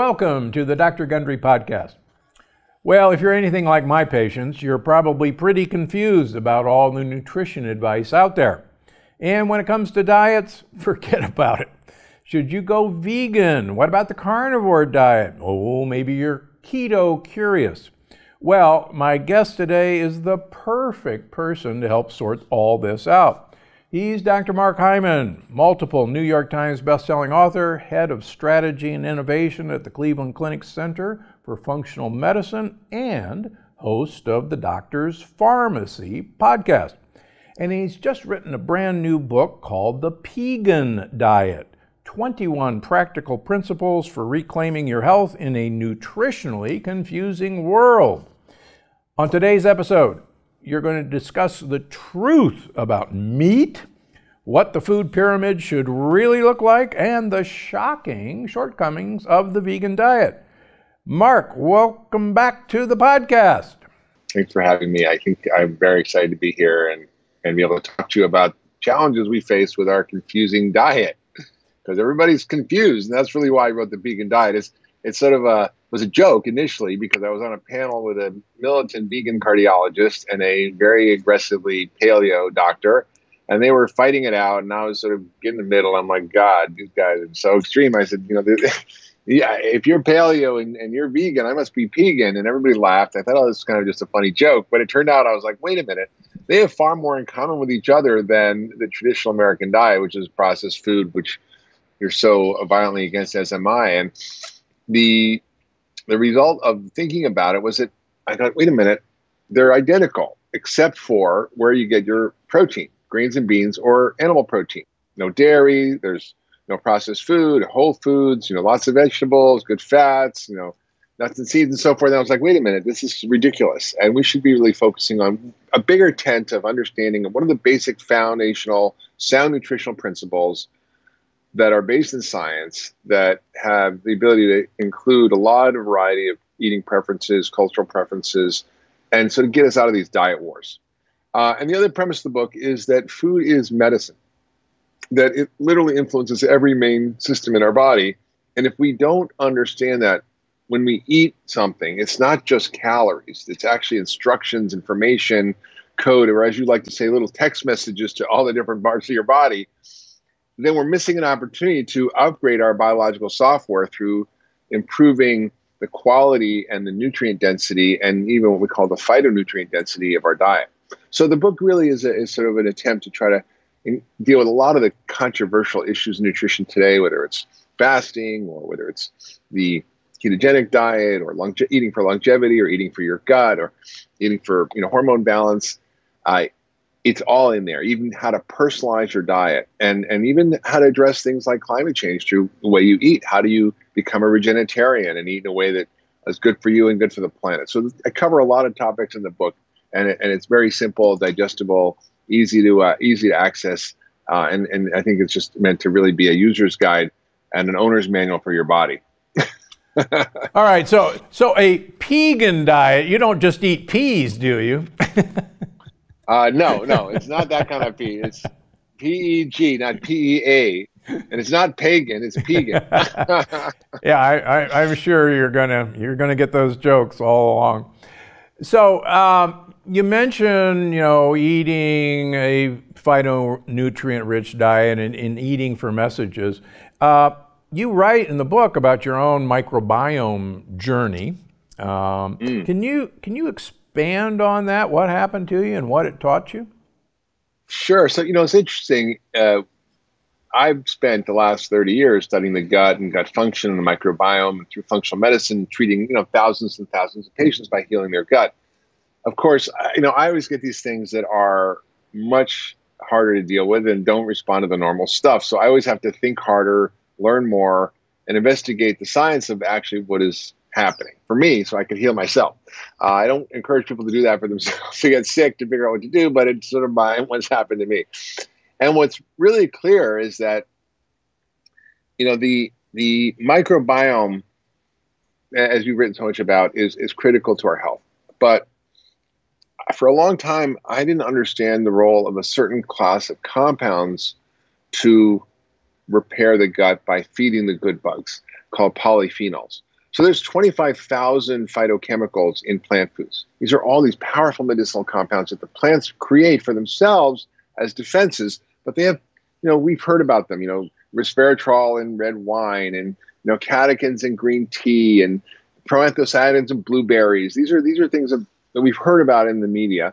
Welcome to the Dr. Gundry podcast. Well, if you're anything like my patients, you're probably pretty confused about all the nutrition advice out there. And when it comes to diets, forget about it. Should you go vegan? What about the carnivore diet? Oh, maybe you're keto curious. Well, my guest today is the perfect person to help sort all this out. He's Dr. Mark Hyman, multiple New York Times bestselling author, head of strategy and innovation at the Cleveland Clinic Center for Functional Medicine, and host of the Doctor's Pharmacy podcast. And he's just written a brand new book called The Pegan Diet, 21 Practical Principles for Reclaiming Your Health in a Nutritionally Confusing World. On today's episode, you're going to discuss the truth about meat, what the food pyramid should really look like, and the shocking shortcomings of the vegan diet. Mark, welcome back to the podcast. Thanks for having me. I think I'm very excited to be here and be able to talk to you about challenges we face with our confusing diet, because everybody's confused, and that's really why I wrote The Pegan Diet. It's sort of a was a joke initially, because I was on a panel with a militant vegan cardiologist and a very aggressively paleo doctor, and they were fighting it out, and I was sort of in the middle. I'm like, God, these guys are so extreme. I said, you know, yeah, if you're paleo and you're vegan, I must be pegan. And everybody laughed. I thought, oh, this is kind of just a funny joke. But it turned out, I was like, wait a minute. They have far more in common with each other than the traditional American diet, which is processed food, which you're so violently against SMI. And the result of thinking about it was that I thought, wait a minute, they're identical, except for where you get your protein, grains and beans or animal protein. No dairy, there's no processed food, whole foods, you know, lots of vegetables, good fats, you know, nuts and seeds and so forth. And I was like, wait a minute, this is ridiculous. And we should be really focusing on a bigger tent of understanding of what are the basic foundational sound nutritional principles that are based in science, that have the ability to include a lot of variety of eating preferences, cultural preferences, and sort of get us out of these diet wars. And the other premise of the book is that food is medicine, that it literally influences every main system in our body. And if we don't understand that when we eat something, it's not just calories, it's actually instructions, information, code, or as you like to say, little text messages to all the different parts of your body, then we're missing an opportunity to upgrade our biological software through improving the quality and the nutrient density, and even what we call the phytonutrient density of our diet. So the book really is sort of an attempt to try to deal with a lot of the controversial issues in nutrition today, whether it's fasting or whether it's the ketogenic diet or eating for longevity or eating for your gut or eating for, you know, hormone balance. It's all in there, even how to personalize your diet and even how to address things like climate change through the way you eat. How do you become a vegetarian and eat in a way that is good for you and good for the planet? So I cover a lot of topics in the book, and it's very simple, digestible, easy to access. And I think it's just meant to really be a user's guide and an owner's manual for your body. All right. So a pegan diet, you don't just eat peas, do you? No, it's not that kind of pea. It's P-E-G, not P-E-A. And it's not pagan, it's pegan. Yeah, I'm sure you're gonna get those jokes all along. So you mentioned, you know, eating a phytonutrient-rich diet and eating for messages. You write in the book about your own microbiome journey. Can you explain? Expand on that, what happened to you and what it taught you? Sure. So, you know, it's interesting. I've spent the last 30 years studying the gut and gut function and the microbiome, and through functional medicine, treating, you know, thousands and thousands of patients by healing their gut. Of course, you know, I always get these things that are much harder to deal with and don't respond to the normal stuff. So I always have to think harder, learn more, and investigate the science of actually what is happening for me, so I could heal myself. I don't encourage people to do that for themselves, to get sick, to figure out what to do, but it's sort of what's happened to me. And what's really clear is that, you know, the microbiome, as you've written so much about, is critical to our health. But for a long time, I didn't understand the role of a certain class of compounds to repair the gut by feeding the good bugs, called polyphenols. So there's 25,000 phytochemicals in plant foods. These are all these powerful medicinal compounds that the plants create for themselves as defenses, but they have, we've heard about them, resveratrol in red wine and, catechins in green tea and proanthocyanins in blueberries. These are things that we've heard about in the media.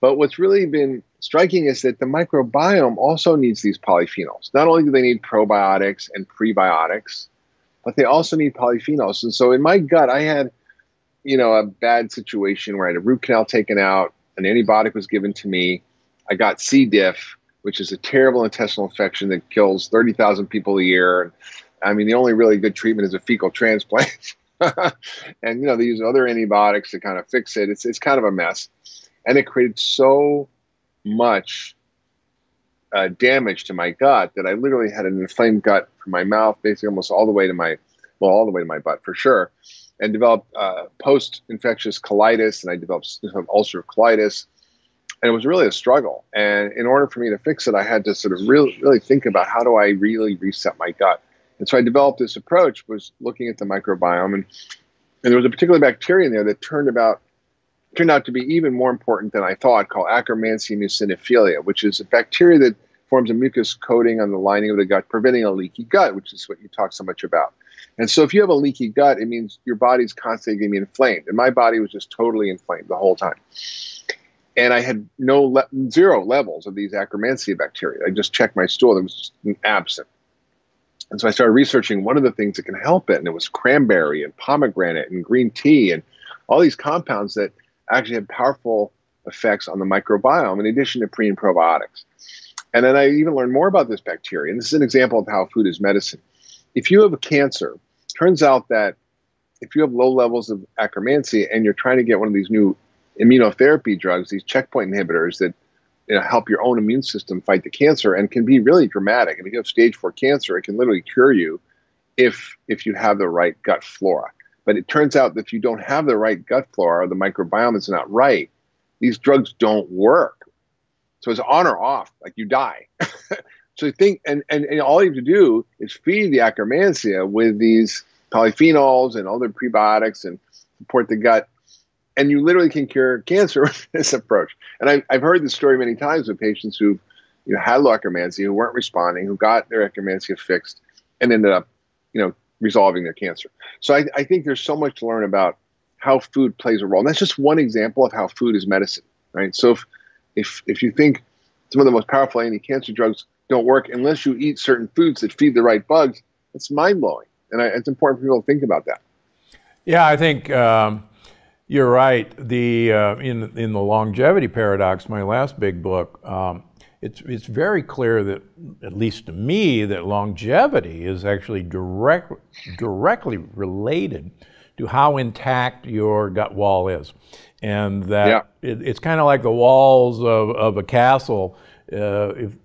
But what's really been striking is that the microbiome also needs these polyphenols. Not only do they need probiotics and prebiotics, but they also need polyphenols. And so in my gut, I had, a bad situation where I had a root canal taken out, an antibiotic was given to me. I got C. diff, which is a terrible intestinal infection that kills 30,000 people a year. I mean, the only really good treatment is a fecal transplant. And, they use other antibiotics to kind of fix it. It's kind of a mess. And it created so much damage to my gut that I literally had an inflamed gut from my mouth, basically almost all the way to my butt for sure, and developed post-infectious colitis, and I developed ulcerative colitis. And it was really a struggle. And in order for me to fix it, I had to sort of really think about how do I really reset my gut. And so I developed this approach, was looking at the microbiome, and there was a particular bacteria in there that turned out to be even more important than I thought, called Akkermansia muciniphila, which is a bacteria that forms a mucus coating on the lining of the gut, preventing a leaky gut, which is what you talk so much about. And so if you have a leaky gut, it means your body's constantly going to be inflamed. And my body was just totally inflamed the whole time. And I had zero levels of these Akkermansia bacteria. I just checked my stool. There was just absent. And so I started researching one of the things that can help it, and it was cranberry and pomegranate and green tea and all these compounds that actually had powerful effects on the microbiome in addition to pre and probiotics. And then I even learned more about this bacteria. And this is an example of how food is medicine. If you have a cancer, turns out that if you have low levels of Akkermansia and you're trying to get one of these new immunotherapy drugs, these checkpoint inhibitors that help your own immune system fight the cancer and can be really dramatic. I mean, if you have stage 4 cancer, it can literally cure you if you have the right gut flora. But it turns out that if you don't have the right gut flora, or the microbiome is not right, these drugs don't work. So it's on or off, like you die. So think, and all you have to do is feed the Akkermansia with these polyphenols and other prebiotics and support the gut. And you literally can cure cancer with this approach. And I've heard this story many times with patients who had low Akkermansia, who weren't responding, who got their Akkermansia fixed and ended up, resolving their cancer. So I think there's so much to learn about how food plays a role. And that's just one example of how food is medicine, right? So if you think some of the most powerful anti-cancer drugs don't work unless you eat certain foods that feed the right bugs, it's mind-blowing. And it's important for people to think about that. Yeah, I think you're right. In the Longevity Paradox, my last big book, it's very clear that, at least to me, that longevity is actually directly related to how intact your gut wall is. And that it's kind of like the walls of a castle. If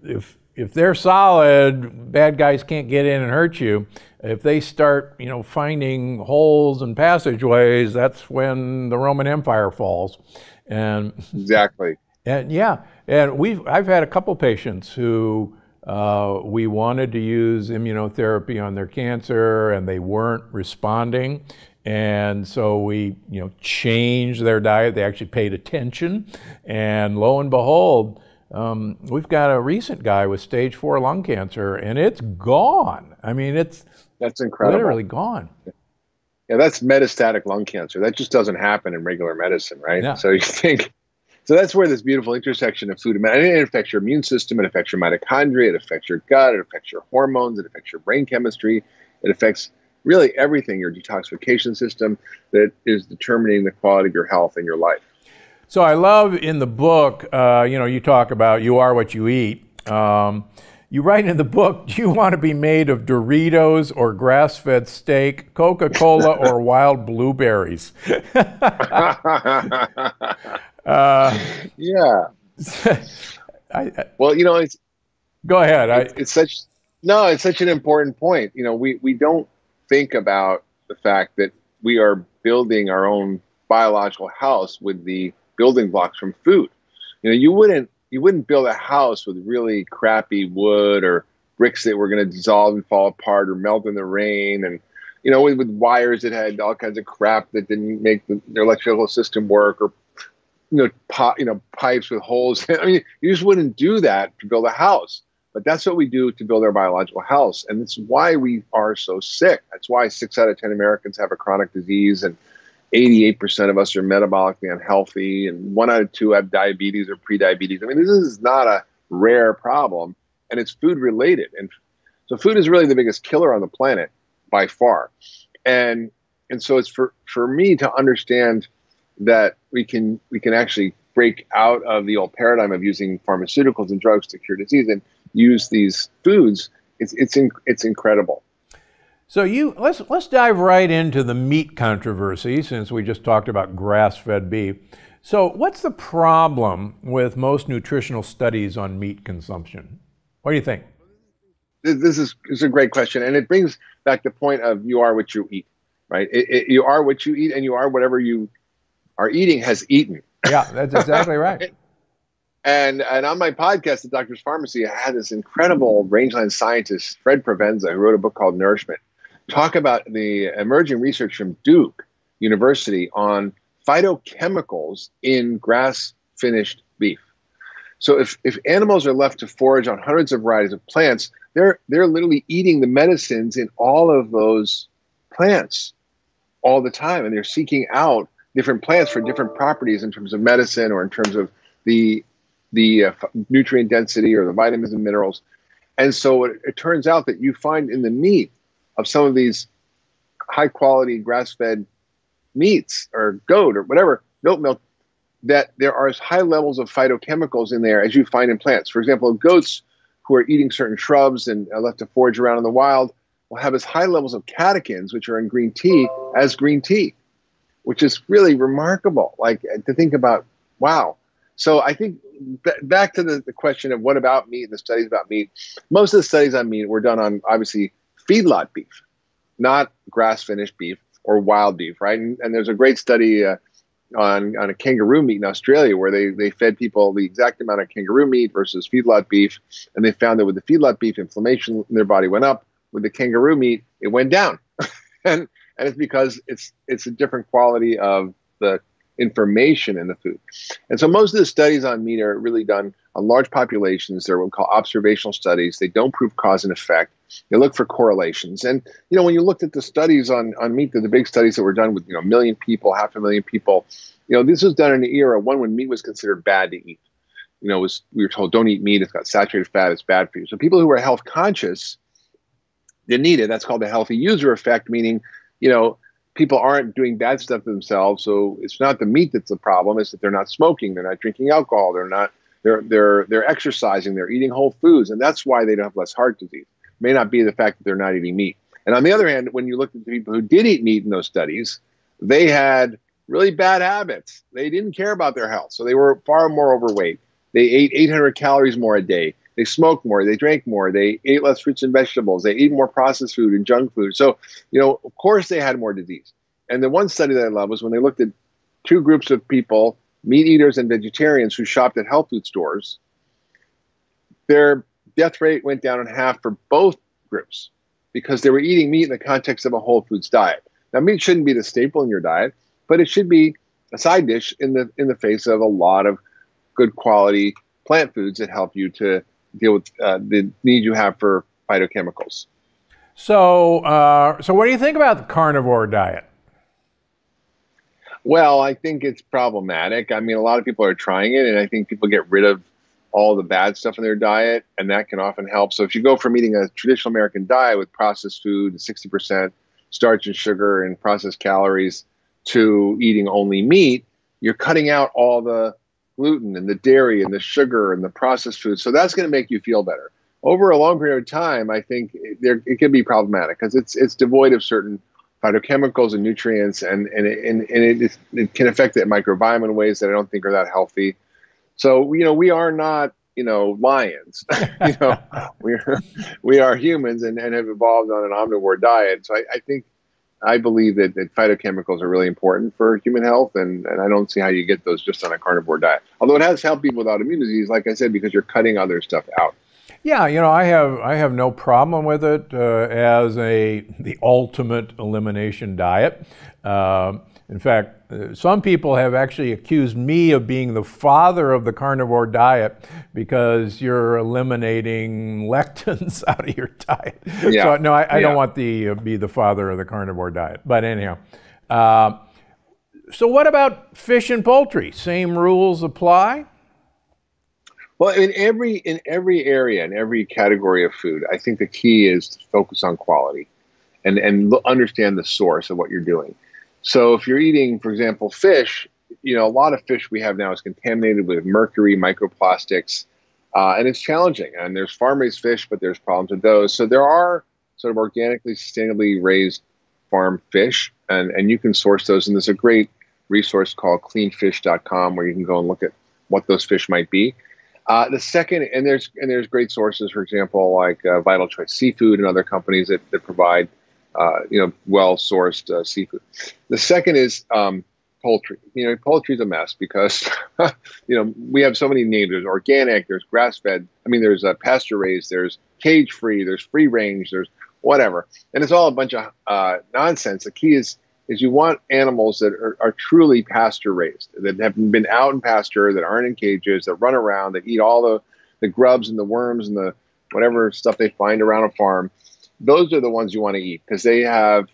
they're solid, bad guys can't get in and hurt you. If they start, finding holes and passageways, that's when the Roman Empire falls. And exactly. And yeah, and I've had a couple patients who we wanted to use immunotherapy on their cancer, and they weren't responding, and so we changed their diet. They actually paid attention, and lo and behold, we've got a recent guy with stage 4 lung cancer, and it's gone. I mean, that's incredible. Literally gone. Yeah, that's metastatic lung cancer. That just doesn't happen in regular medicine, right? Yeah. So you think. So that's where this beautiful intersection of food and medicine, it affects your immune system, it affects your mitochondria, it affects your gut, it affects your hormones, it affects your brain chemistry, it affects really everything, your detoxification system that is determining the quality of your health and your life. So I love in the book, you talk about you are what you eat. You write in the book, do you want to be made of Doritos or grass-fed steak, Coca-Cola or wild blueberries? Yeah. Go ahead. It's such an important point. We don't think about the fact that we are building our own biological house with the building blocks from food. You wouldn't build a house with really crappy wood or bricks that were going to dissolve and fall apart or melt in the rain and you know, with wires that had all kinds of crap that didn't make the electrical system work, or, pipes with holes. I mean, you just wouldn't do that to build a house. But that's what we do to build our biological house. And it's why we are so sick. That's why 6 out of 10 Americans have a chronic disease, and 88% of us are metabolically unhealthy, and 1 out of 2 have diabetes or prediabetes. I mean, this is not a rare problem, and it's food related. And so food is really the biggest killer on the planet by far. And so it's for me to understand that we can actually break out of the old paradigm of using pharmaceuticals and drugs to cure disease and use these foods. It's incredible. So let's dive right into the meat controversy, since we just talked about grass-fed beef. So what's the problem with most nutritional studies on meat consumption? What do you think? This is a great question, and it brings back the point of you are what you eat, right? You are what you eat, and you are whatever you are eating has eaten. Yeah, that's exactly right. And on my podcast, The Doctor's Pharmacy, I had this incredible rangeland scientist, Fred Provenza, who wrote a book called Nourishment, talk about the emerging research from Duke University on phytochemicals in grass-finished beef. So if animals are left to forage on hundreds of varieties of plants, they're literally eating the medicines in all of those plants all the time, and they're seeking out different plants for different properties in terms of medicine or in terms of the nutrient density or the vitamins and minerals. And so it turns out that you find in the meat of some of these high-quality grass-fed meats or goat or whatever, goat milk, that there are as high levels of phytochemicals in there as you find in plants. For example, goats who are eating certain shrubs and are left to forage around in the wild will have as high levels of catechins, which are in green tea, as green tea, which is really remarkable, like, to think about, wow. So I think back to the question of what about meat, the studies about meat. Most of the studies on meat were done on, obviously, feedlot beef, not grass-finished beef or wild beef, right? And there's a great study on a kangaroo meat in Australia where they fed people the exact amount of kangaroo meat versus feedlot beef, and they found that with the feedlot beef, inflammation in their body went up. With the kangaroo meat, it went down. And it's because it's a different quality of the information in the food. And so most of the studies on meat are really done on large populations. They're what we call observational studies. They don't prove cause and effect. They look for correlations. And, you know, when you looked at the studies on meat, the big studies that were done with, 1 million people, 500,000 people, this was done in an era when meat was considered bad to eat. We were told, don't eat meat. It's got saturated fat. It's bad for you. So people who were health conscious didn't eat it. That's called the healthy user effect, meaning, people aren't doing bad stuff to themselves, so it's not the meat that's the problem. It's that they're not smoking, they're not drinking alcohol, they're exercising, they're eating whole foods, and that's why they don't have less heart disease. It may not be the fact that they're not eating meat. And on the other hand, when you look at the people who did eat meat in those studies, they had really bad habits. They didn't care about their health, so they were far more overweight. They ate 800 calories more a day. They smoked more, they drank more, they ate less fruits and vegetables, they ate more processed food and junk food. So, of course they had more disease. And the one study that I love was when they looked at two groups of people, meat eaters and vegetarians, who shopped at health food stores. Their death rate went down in half for both groups because they were eating meat in the context of a whole foods diet. Now, meat shouldn't be the staple in your diet, but it should be a side dish in the face of a lot of good quality plant foods that help you to deal with the need you have for phytochemicals. So what do you think about the carnivore diet? Well, I think it's problematic. I mean, a lot of people are trying it, and I think people get rid of all the bad stuff in their diet, and that can often help. So if you go from eating a traditional American diet with processed food, 60% starch and sugar and processed calories, to eating only meat, you're cutting out all the gluten and the dairy and the sugar and the processed food. So that's going to make you feel better. Over a long period of time, I think it can be problematic because it's devoid of certain phytochemicals and nutrients, and it can affect the microbiome in ways that I don't think are that healthy. So, we are not, lions. We are humans and have evolved on an omnivore diet. So I believe that phytochemicals are really important for human health, and I don't see how you get those just on a carnivore diet. Although it has helped people with autoimmune disease, like I said, because you're cutting other stuff out. Yeah, you know, I have no problem with it as the ultimate elimination diet. In fact, some people have actually accused me of being the father of the carnivore diet because you're eliminating lectins out of your diet. Yeah. So no, I don't want to be the father of the carnivore diet. But anyhow. So what about fish and poultry? Same rules apply? Well, in every area, in every category of food, I think the key is to focus on quality and understand the source of what you're doing. So if you're eating, for example, fish, you know, a lot of fish we have now is contaminated with mercury, microplastics, and it's challenging. And there's farm-raised fish, but there's problems with those. So there are sort of organically, sustainably raised farm fish, and you can source those. And there's a great resource called cleanfish.com where you can go and look at what those fish might be. The second, and there's great sources, for example, like Vital Choice Seafood and other companies that provide, you know, well-sourced seafood. The second is poultry. You know, poultry is a mess because, you know, we have so many names. There's organic, there's grass-fed. I mean, there's pasture-raised, there's cage-free, there's free-range, there's whatever. And it's all a bunch of nonsense. The key is you want animals that are truly pasture-raised, that have been out in pasture, that aren't in cages, that run around, that eat all the grubs and the worms and the whatever stuff they find around a farm. Those are the ones you want to eat because they have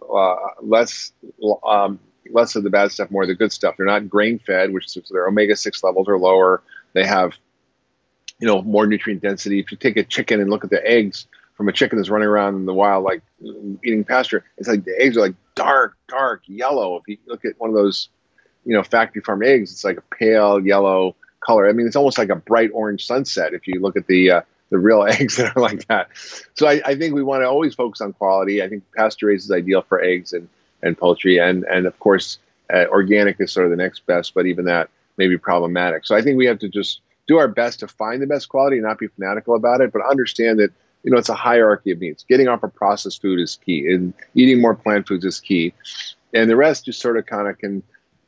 less of the bad stuff, more of the good stuff. They're not grain-fed, which is their omega-6 levels are lower. They have, you know, more nutrient density. If you take a chicken and look at the eggs from a chicken that's running around in the wild, like eating pasture, it's like the eggs are like dark yellow. If you look at one of those, you know, factory farm eggs, it's like a pale yellow color. I mean, it's almost like a bright orange sunset if you look at the real eggs that are like that. So I think we want to always focus on quality. I think pasture raised is ideal for eggs and poultry, and of course organic is sort of the next best, but even that may be problematic. So I think we have to just do our best to find the best quality and not be fanatical about it, but understand that, you know, it's a hierarchy of needs. Getting off of processed food is key, and eating more plant foods is key, and the rest just sort of kind of can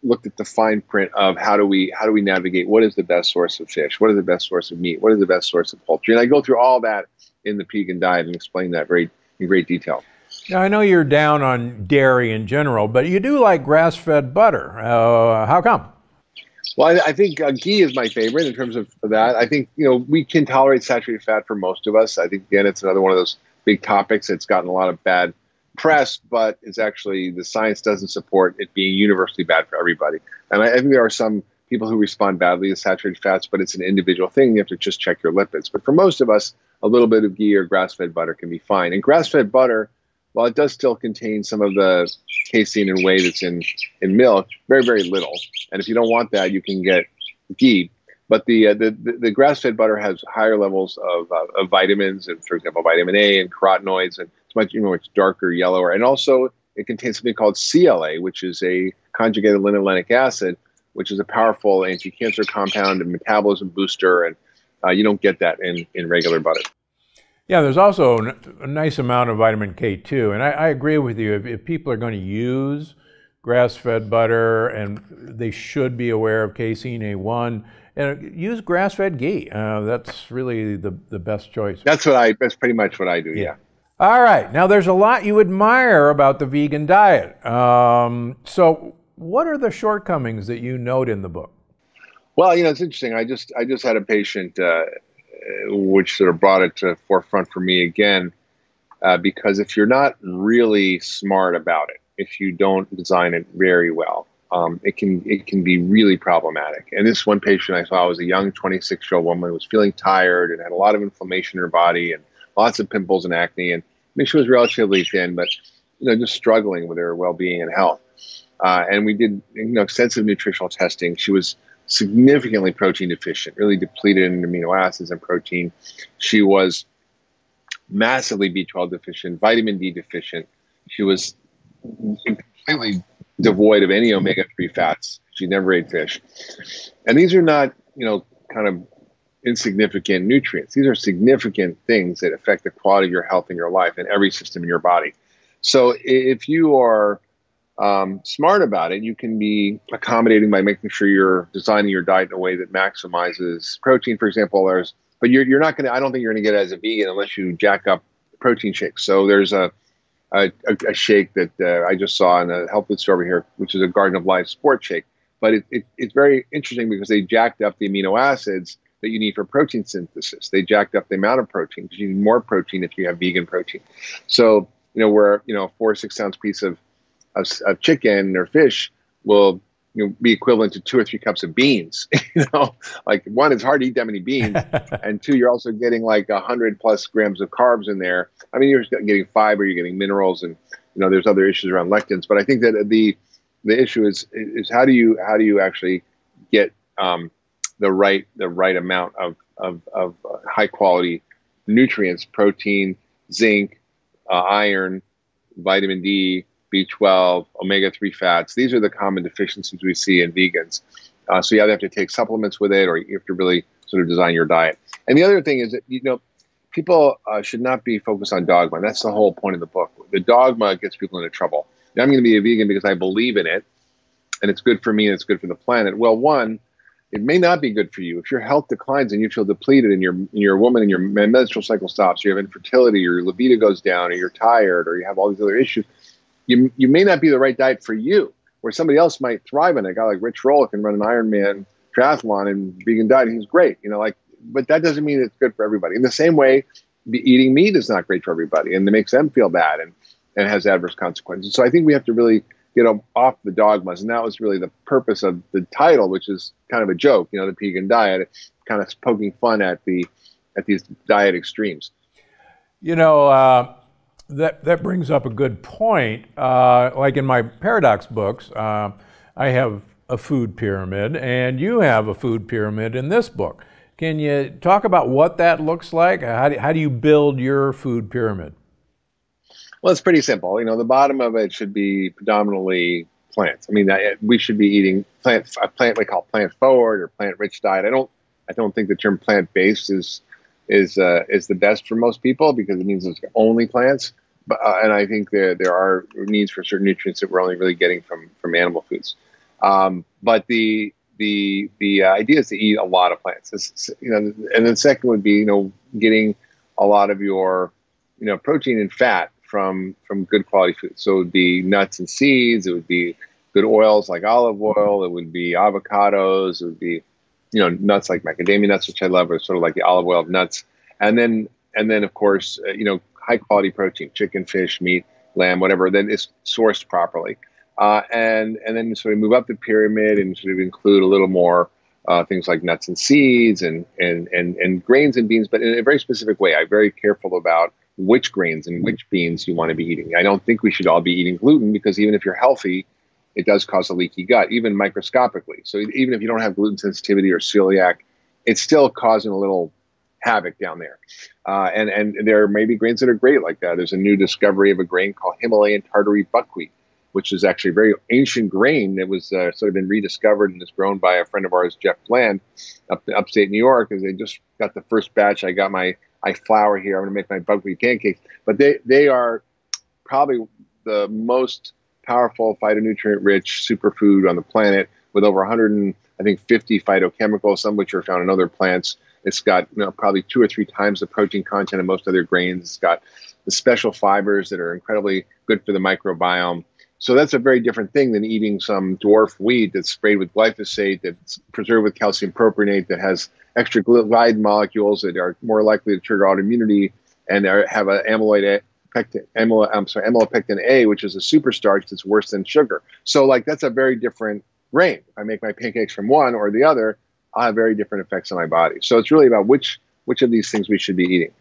look at the fine print of how do we navigate what is the best source of fish, what is the best source of meat, what is the best source of poultry, and I go through all that in the Pegan Diet and explain that in great detail. Now I know you're down on dairy in general, but you do like grass-fed butter. How come? Well, I think ghee is my favorite in terms of that. I think, you know, we can tolerate saturated fat for most of us. I think, again, it's another one of those big topics that's gotten a lot of bad press, but it's actually the science doesn't support it being universally bad for everybody. And I think there are some people who respond badly to saturated fats, but it's an individual thing. You have to just check your lipids. But for most of us, a little bit of ghee or grass-fed butter can be fine. And grass-fed butter, while it does still contain some of the casein and whey that's in milk, very, very little. And if you don't want that, you can get ghee. But the grass-fed butter has higher levels of vitamins, and for example, vitamin A and carotenoids, and it's much, you know, it's darker, yellower. And also it contains something called CLA, which is a conjugated linolenic acid, which is a powerful anti-cancer compound and metabolism booster. And you don't get that in regular butter. Yeah, there's also a nice amount of vitamin K2, and I agree with you. If people are going to use grass-fed butter, and they should be aware of casein A1, and use grass-fed ghee. That's really the best choice. That's pretty much what I do. Yeah. All right. Now, there's a lot you admire about the Vegan Diet. So, what are the shortcomings that you note in the book? Well, you know, it's interesting. I just had a patient, which sort of brought it to the forefront for me again, because if you're not really smart about it, if you don't design it very well, it can be really problematic. And this one patient I saw was a young 26-year-old woman who was feeling tired and had a lot of inflammation in her body and lots of pimples and acne. And I mean, she was relatively thin, but, you know, just struggling with her well-being and health. And we did, you know, extensive nutritional testing. She was significantly protein deficient, really depleted in amino acids and protein. She was massively B12 deficient, vitamin D deficient. She was completely devoid of any omega-3 fats. She never ate fish. And these are not, you know, kind of insignificant nutrients. These are significant things that affect the quality of your health and your life and every system in your body. So if you are smart about it, you can be accommodating by making sure you're designing your diet in a way that maximizes protein. For example, there's But you're not going to, I don't think you're going to get it as a vegan unless you jack up protein shakes. So there's a shake that I just saw in a health food store over here, which is a Garden of Life Sport Shake. But it's very interesting because they jacked up the amino acids that you need for protein synthesis. They jacked up the amount of protein because you need more protein if you have vegan protein. So, you know, where, you know, a 4 or 6 ounce piece of chicken or fish will, you know, be equivalent to 2 or 3 cups of beans. You know, like, one, it's hard to eat that many beans, and two, you're also getting like 100+ grams of carbs in there. I mean, you're getting fiber, you're getting minerals, and you know, there's other issues around lectins. But I think that the issue is how do you actually get the right amount of high quality nutrients, protein, zinc, iron, vitamin D, B12, omega-3 fats. These are the common deficiencies we see in vegans. So you either have to take supplements with it, or you have to really sort of design your diet. And the other thing is that, you know, people should not be focused on dogma. And that's the whole point of the book. The dogma gets people into trouble. Now, I'm going to be a vegan because I believe in it, and it's good for me and it's good for the planet. Well, one, it may not be good for you. If your health declines and you feel depleted, and you're a woman and your menstrual cycle stops, you have infertility, or your libido goes down, or you're tired, or you have all these other issues, you may not be the right diet for you, where somebody else might thrive in it. A guy like Rich Roll can run an Ironman triathlon and vegan diet. He's great, you know, like, but that doesn't mean it's good for everybody. In the same way, eating meat is not great for everybody, and it makes them feel bad and has adverse consequences. So I think we have to really get off the dogmas. And that was really the purpose of the title, which is kind of a joke, you know, the Pegan Diet, kind of poking fun at these diet extremes. You know, that brings up a good point. Like in my Paradox books, I have a food pyramid, and you have a food pyramid in this book. Can you talk about what that looks like? How do you build your food pyramid? Well, it's pretty simple. You know, the bottom of it should be predominantly plants. I mean, we should be eating we call plant forward or plant rich diet. I don't think the term plant based is the best for most people, because it means it's only plants. And I think there are needs for certain nutrients that we're only really getting from animal foods. But the idea is to eat a lot of plants. You know, and then second would be, you know, getting a lot of your, you know, protein and fat from good quality food. So it would be nuts and seeds. It would be good oils like olive oil. It would be avocados. It would be, you know, nuts like macadamia nuts, which I love, are sort of like the olive oil of nuts. And then of course, you know, high quality protein, chicken, fish, meat, lamb, whatever, that is sourced properly. And then sort of move up the pyramid and sort of include a little more things like nuts and seeds and grains and beans, but in a very specific way. I'm very careful about which grains and which beans you want to be eating. I don't think we should all be eating gluten, because even if you're healthy, it does cause a leaky gut, even microscopically. So even if you don't have gluten sensitivity or celiac, it's still causing a little havoc down there. And there may be grains that are great like that. There's a new discovery of a grain called Himalayan tartary buckwheat, which is actually a very ancient grain that was sort of been rediscovered and is grown by a friend of ours, Jeff Bland, up in upstate New York. And they just got the first batch. I got I flour here. I'm going to make my buckwheat pancakes. But they are probably the most powerful phytonutrient-rich superfood on the planet, with over 150 phytochemicals, some of which are found in other plants. It's got, you know, probably 2 or 3 times the protein content of most other grains. It's got the special fibers that are incredibly good for the microbiome. So that's a very different thing than eating some dwarf wheat that's sprayed with glyphosate, that's preserved with calcium propionate, that has extra glycine molecules that are more likely to trigger autoimmunity and have an amylopectin A, which is a super starch that's worse than sugar. So, like, that's a very different grain. If I make my pancakes from one or the other, I'll have very different effects on my body. So it's really about which of these things we should be eating.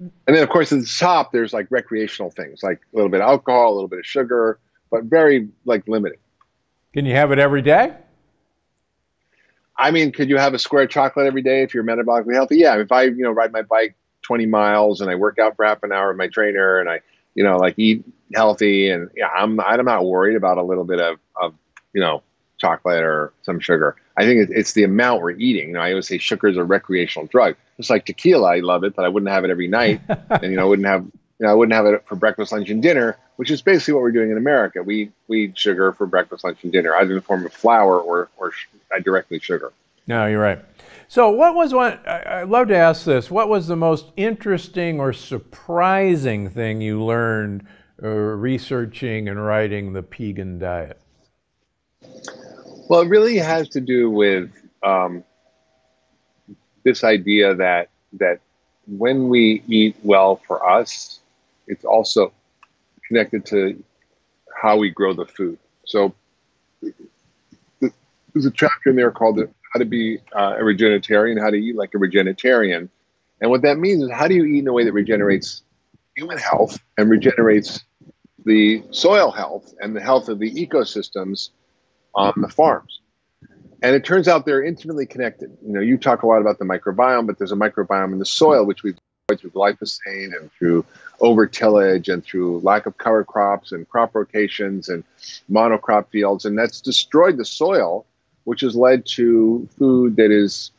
And then, of course, at the top, there's like recreational things, like a little bit of alcohol, a little bit of sugar, but very, like, limited. Can you have it every day? I mean, could you have a square of chocolate every day if you're metabolically healthy? Yeah. If I, you know, ride my bike 20 miles and I work out for half an hour with my trainer and I, you know, like, eat healthy, and yeah, I'm not worried about a little bit of, you know, chocolate or some sugar. I think it's the amount we're eating. You know, I always say sugar is a recreational drug. It's like tequila. I love it, but I wouldn't have it every night. And, you know, I wouldn't have it for breakfast, lunch, and dinner, which is basically what we're doing in America. We eat sugar for breakfast, lunch, and dinner, either in the form of flour or directly sugar. No, you're right. So what was one, I'd love to ask this, what was the most interesting or surprising thing you learned researching and writing The Pegan Diet? Well, it really has to do with this idea that when we eat well for us, it's also connected to how we grow the food. So there's a chapter in there called How to Be a Regenitarian, How to Eat Like a Regenitarian. And what that means is, how do you eat in a way that regenerates human health and regenerates the soil health and the health of the ecosystems on the farms? And it turns out they're intimately connected. You know, you talk a lot about the microbiome, but there's a microbiome in the soil, which we've through glyphosate and through over-tillage and through lack of cover crops and crop rotations and monocrop fields. And that's destroyed the soil, which has led to food that is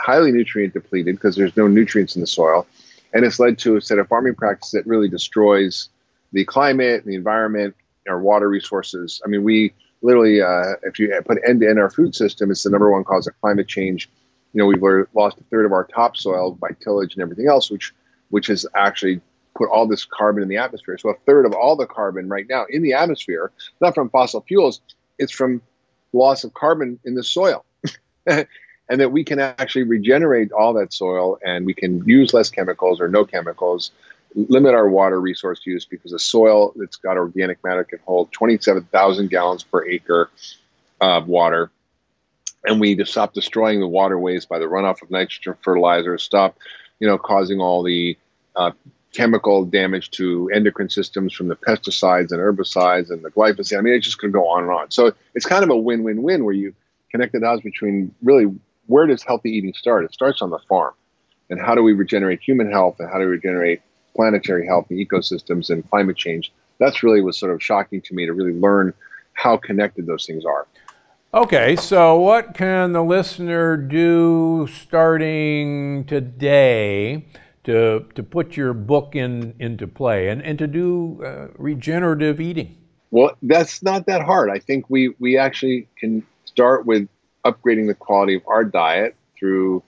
highly nutrient depleted because there's no nutrients in the soil. And it's led to a set of farming practice that really destroys the climate, the environment, our water resources. I mean, we literally, if you put end to end our food system, it's the #1 cause of climate change. You know, we've lost a third of our topsoil by tillage and everything else, which has actually put all this carbon in the atmosphere. So a third of all the carbon right now in the atmosphere, not from fossil fuels, it's from loss of carbon in the soil. And that we can actually regenerate all that soil, and we can use less chemicals or no chemicals, limit our water resource use, because the soil that's got organic matter can hold 27,000 gallons per acre of water. And we just stop destroying the waterways by the runoff of nitrogen fertilizer, stop, you know, causing all the chemical damage to endocrine systems from the pesticides and herbicides and the glyphosate. I mean, it's just going to go on and on. So it's kind of a win-win-win, where you connect the dots between really where does healthy eating start? It starts on the farm. And how do we regenerate human health, and how do we regenerate planetary health and ecosystems and climate change? That's really was sort of shocking to me, to really learn how connected those things are. Okay, so what can the listener do starting today to put your book into play and to do regenerative eating? Well, that's not that hard. I think we actually can start with upgrading the quality of our diet through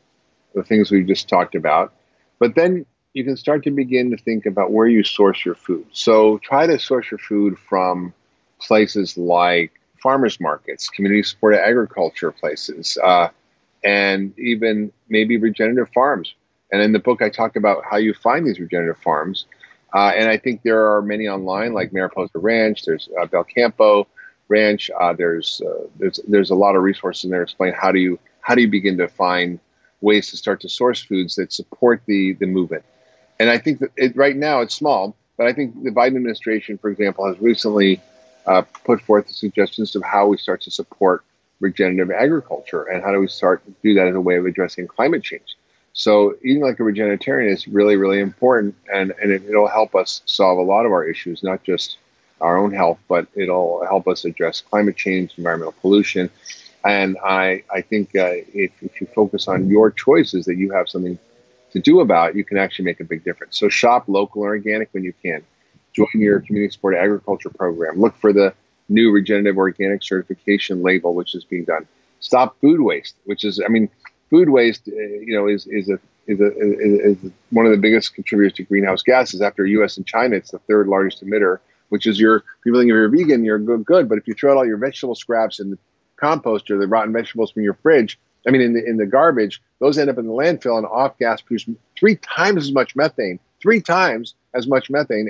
the things we've just talked about. But then you can start to begin to think about where you source your food. So try to source your food from places like farmers markets, community supported agriculture places, and even maybe regenerative farms. And in the book, I talk about how you find these regenerative farms. And I think there are many online, like Mariposa Ranch, there's Belcampo Ranch. There's a lot of resources in there to explain how do you begin to find ways to start to source foods that support the movement. And I think that right now it's small, but I think the Biden administration, for example, has recently put forth the suggestions of how we start to support regenerative agriculture, and how do we start to do that as a way of addressing climate change. So eating like a regenitarian is really, really important, and it'll help us solve a lot of our issues, not just our own health, but it'll help us address climate change, environmental pollution. And I think if you focus on your choices that you have something to do about, you can actually make a big difference. So shop local and organic when you can. Join your community supported agriculture program. Look for the new regenerative organic certification label, which is being done. Stop food waste, which is, I mean, food waste, you know, is one of the biggest contributors to greenhouse gases. After U.S. and China, it's the 3rd largest emitter, which is your, people think if you're vegan, you're good. But if you throw out all your vegetable scraps in the compost or the rotten vegetables from your fridge, I mean, in the garbage, those end up in the landfill, and off-gas produce 3 times as much methane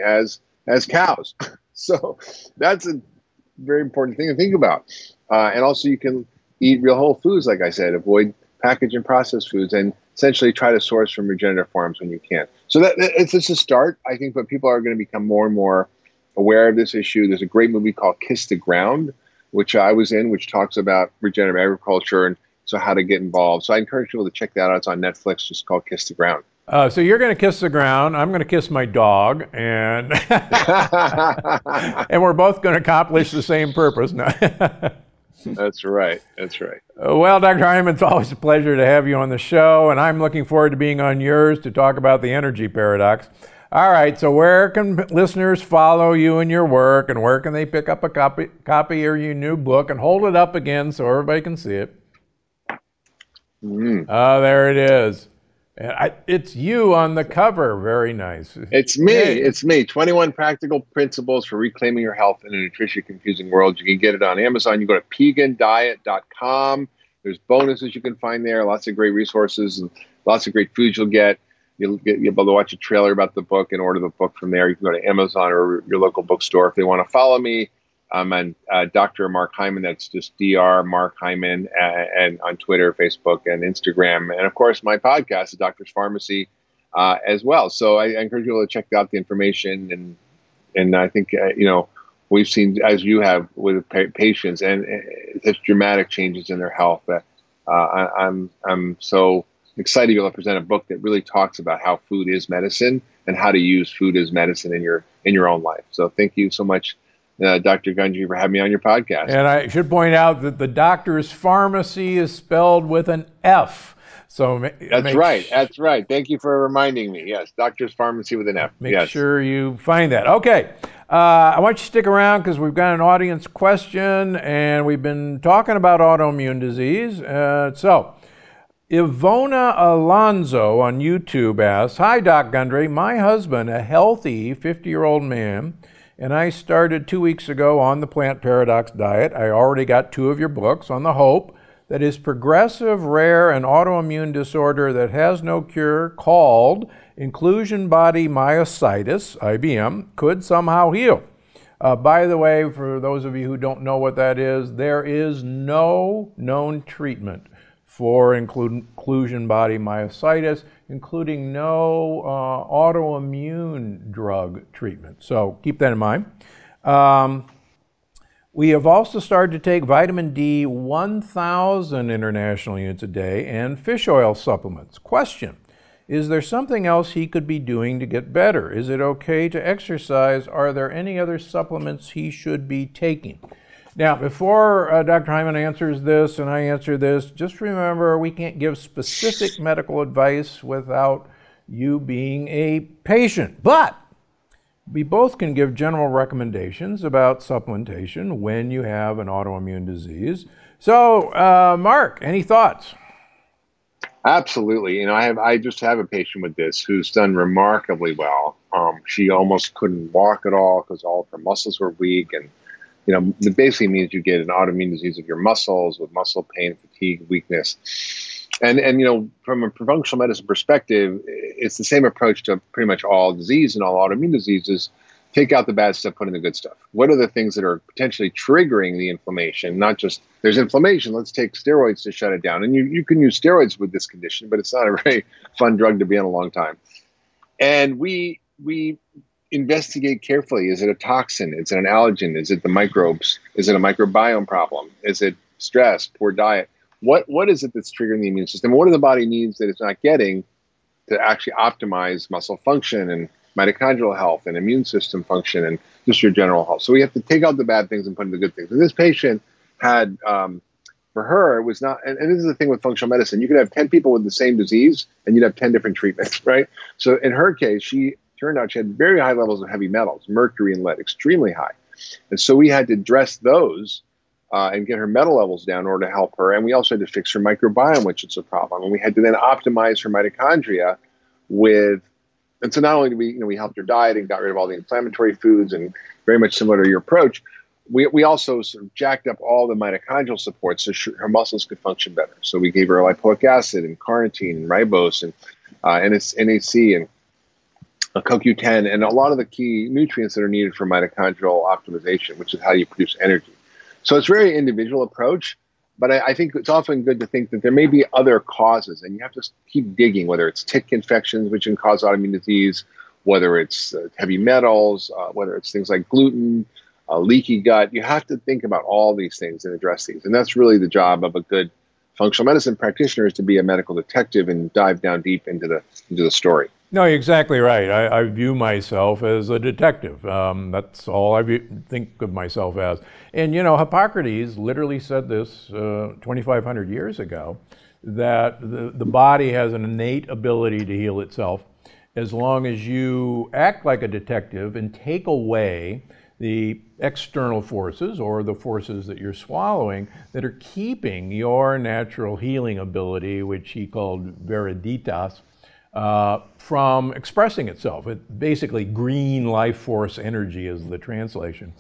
as cows. So that's a very important thing to think about. And also, you can eat real whole foods, like I said, avoid packaged and processed foods, and essentially try to source from regenerative farms when you can. So it's just a start, I think, but people are going to become more and more aware of this issue. There's a great movie called Kiss the Ground, which I was in, which talks about regenerative agriculture and so how to get involved. So I encourage people to check that out. It's on Netflix, just called Kiss the Ground. So you're going to kiss the ground, I'm going to kiss my dog, and and we're both going to accomplish the same purpose. No. That's right. That's right. Well, Dr. Hyman, it's always a pleasure to have you on the show, and I'm looking forward to being on yours to talk about the energy paradox. All right, so where can listeners follow you and your work, and where can they pick up a copy of your new book, and hold it up again so everybody can see it? Oh, there it is. And it's you on the cover. Very nice. It's me. Hey. It's me. 21 Practical Principles for Reclaiming Your Health in a Nutrition-Confusing World. You can get it on Amazon. You go to pegandiet.com. There's bonuses you can find there, lots of great resources, and lots of great foods you'll get. You'll be able to watch a trailer about the book and order the book from there. You can go to Amazon or your local bookstore. If they want to follow me, I'm on Dr. Mark Hyman. That's just Dr. Mark Hyman, and on Twitter, Facebook, and Instagram. And, of course, my podcast, The Doctor's Pharmacy, as well. So I encourage you to check out the information. And I think, we've seen, as you have with patients, and such dramatic changes in their health. I'm so excited to be able to present a book that really talks about how food is medicine and how to use food as medicine in your own life. So thank you so much, Dr. Gundry, for having me on your podcast. And I should point out that the Doctor's Pharmacy is spelled with an F. So that's right. That's right. Thank you for reminding me. Yes, Doctor's Pharmacy with an F. Make sure you find that. Okay. I want you to stick around because we've got an audience question, and we've been talking about autoimmune disease. So Ivona Alonzo on YouTube asks, "Hi, Doc Gundry. My husband, a healthy 50-year-old man, and I started 2 weeks ago on the Plant Paradox Diet. I already got 2 of your books on the hope that his progressive, rare, and autoimmune disorder that has no cure called inclusion body myositis, IBM, could somehow heal." By the way, for those of you who don't know what that is, there is no known treatment for inclusion body myositis, including no autoimmune drug treatment. So keep that in mind. We have also started to take vitamin D 1,000 international units a day and fish oil supplements. Question: is there something else he could be doing to get better? Is it okay to exercise? Are there any other supplements he should be taking? Now, before Dr. Hyman answers this and I answer this, just remember we can't give specific medical advice without you being a patient. But we both can give general recommendations about supplementation when you have an autoimmune disease. So, Mark, any thoughts? Absolutely. I just have a patient with this who's done remarkably well. She almost couldn't walk at all because all of her muscles were weak. And, it basically means you get an autoimmune disease of your muscles with muscle pain, fatigue, weakness. And from a functional medicine perspective, it's the same approach to pretty much all disease and all autoimmune diseases. Take out the bad stuff, put in the good stuff. What are the things that are potentially triggering the inflammation? Not just, there's inflammation, let's take steroids to shut it down. And you can use steroids with this condition, but it's not a very fun drug to be in a long time. And we investigate carefully. Is it a toxin? Is it an allergen? Is it the microbes? Is it a microbiome problem? Is it stress, poor diet? What is it that's triggering the immune system? What do the body needs that it's not getting to actually optimize muscle function and mitochondrial health and immune system function and just your general health? So we have to take out the bad things and put in the good things. And this patient had, for her, it was not, and this is the thing with functional medicine, you could have 10 people with the same disease and you'd have 10 different treatments, right? So in her case, she turned out she had very high levels of heavy metals, mercury and lead, extremely high. And so we had to address those and get her metal levels down in order to help her. And we also had to fix her microbiome, which is a problem. And we had to then optimize her mitochondria with, and so not only did we, we helped her diet and got rid of all the inflammatory foods and very much similar to your approach, we also sort of jacked up all the mitochondrial support so her muscles could function better. So we gave her lipoic acid and carnitine and ribose and NAC and CoQ10 and a lot of the key nutrients that are needed for mitochondrial optimization, which is how you produce energy. So it's a very individual approach. But I think it's often good to think that there may be other causes, and you have to keep digging, whether it's tick infections, which can cause autoimmune disease, whether it's heavy metals, whether it's things like gluten, leaky gut. You have to think about all these things and address these. And that's really the job of a good functional medicine practitioner, is to be a medical detective and dive down deep into the story. No, you're exactly right. I view myself as a detective. That's all I think of myself as. And Hippocrates literally said this 2,500 years ago, that the body has an innate ability to heal itself as long as you act like a detective and take away the external forces or the forces that you're swallowing that are keeping your natural healing ability, which he called viriditas, from expressing itself. It basically green life force energy is the translation.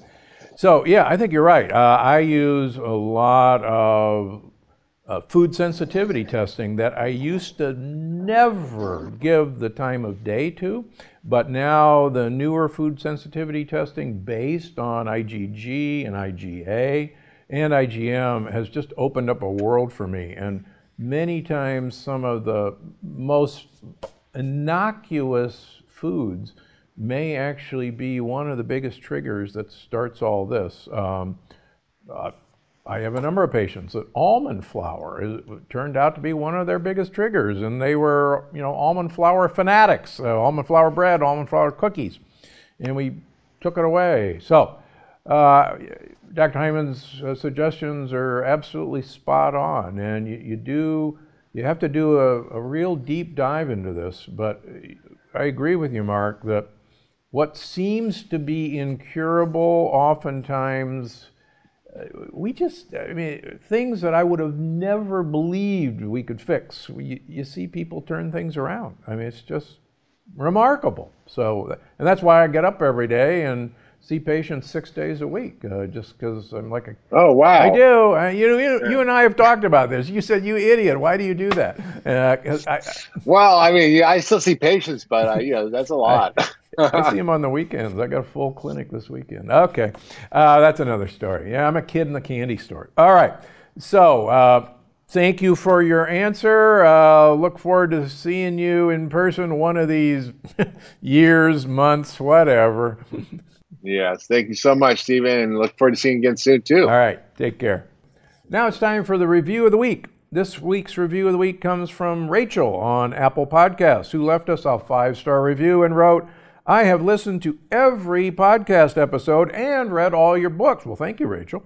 So yeah, I think you're right. I use a lot of food sensitivity testing that I used to never give the time of day to, but now the newer food sensitivity testing based on IgG and IgA and IgM has just opened up a world for me. And many times some of the most innocuous foods may actually be one of the biggest triggers that starts all this. I have a number of patients that almond flour turned out to be one of their biggest triggers, and they were, you know, almond flour fanatics, almond flour bread, almond flour cookies, and we took it away. So Dr. Hyman's suggestions are absolutely spot on, and you have to do a real deep dive into this, but I agree with you, Mark, that what seems to be incurable oftentimes, I mean, things that I would have never believed we could fix. You see people turn things around. I mean, it's just remarkable. So, and that's why I get up every day and see patients 6 days a week, just because I'm like a... Oh, wow. I do. You and I have talked about this. You said, you idiot, why do you do that? Well, I mean, I still see patients, but you know, that's a lot. I see him on the weekends. I got a full clinic this weekend. Okay, that's another story. Yeah, I'm a kid in the candy store. All right, so thank you for your answer. Look forward to seeing you in person one of these years, months, whatever. Yes, thank you so much, Stephen, and look forward to seeing you again soon, too. All right, take care. Now it's time for the review of the week. This week's review of the week comes from Rachel on Apple Podcasts, who left us a 5-star review and wrote, "I have listened to every podcast episode and read all your books." Well, thank you, Rachel.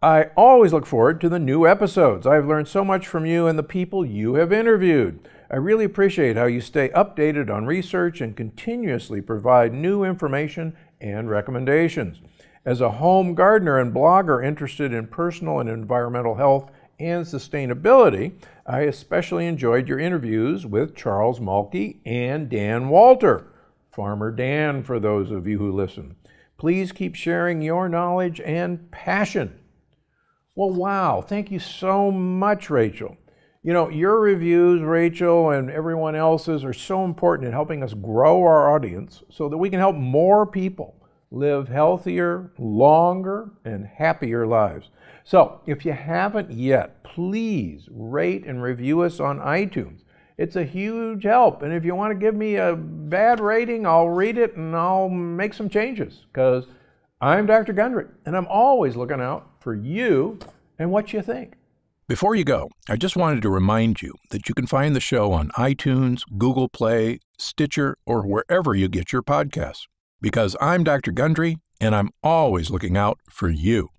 "I always look forward to the new episodes. I've learned so much from you and the people you have interviewed. I really appreciate how you stay updated on research and continuously provide new information and recommendations. As a home gardener and blogger interested in personal and environmental health and sustainability, I especially enjoyed your interviews with Charles Mulkey and Dan Walter. Farmer Dan, for those of you who listen. Please keep sharing your knowledge and passion." Well, wow, thank you so much, Rachel. You know, your reviews, Rachel, and everyone else's are so important in helping us grow our audience so that we can help more people live healthier, longer, and happier lives. So if you haven't yet, please rate and review us on iTunes. It's a huge help, and if you want to give me a bad rating, I'll read it and I'll make some changes, because I'm Dr. Gundry, and I'm always looking out for you and what you think. Before you go, I just wanted to remind you that you can find the show on iTunes, Google Play, Stitcher, or wherever you get your podcasts, because I'm Dr. Gundry, and I'm always looking out for you.